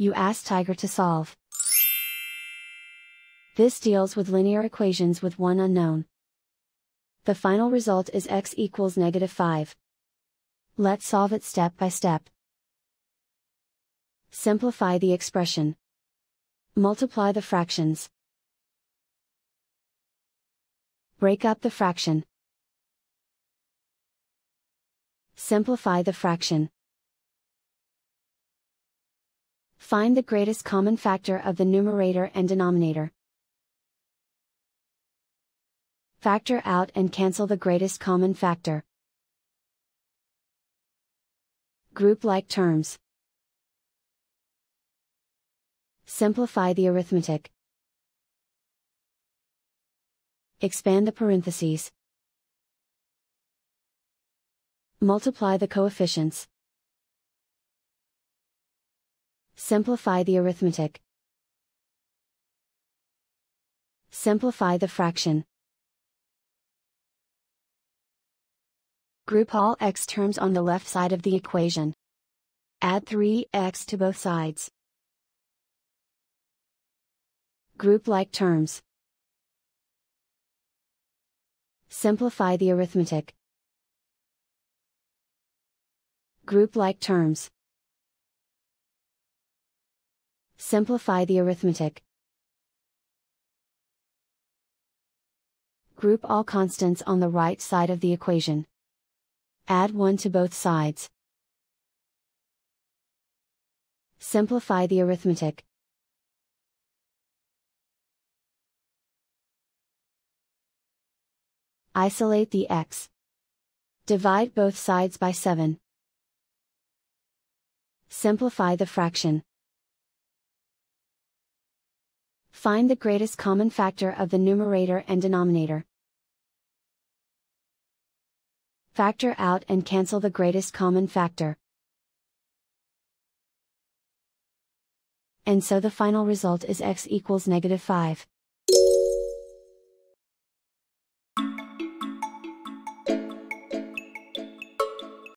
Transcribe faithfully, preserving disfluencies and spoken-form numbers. you ask Tiger to solve. This deals with linear equations with one unknown. The final result is x equals negative five. Let's solve it step by step. Simplify the expression. Multiply the fractions. Break up the fraction. Simplify the fraction. Find the greatest common factor of the numerator and denominator. Factor out and cancel the greatest common factor. Group like terms. Simplify the arithmetic. Expand the parentheses. Multiply the coefficients. Simplify the arithmetic. Simplify the fraction. Group all x terms on the left side of the equation. Add three x to both sides. Group like terms. Simplify the arithmetic. Group like terms. Simplify the arithmetic. Group all constants on the right side of the equation. Add one to both sides. Simplify the arithmetic. Isolate the x. Divide both sides by seven. Simplify the fraction. Find the greatest common factor of the numerator and denominator. Factor out and cancel the greatest common factor. And so the final result is x equals negative five.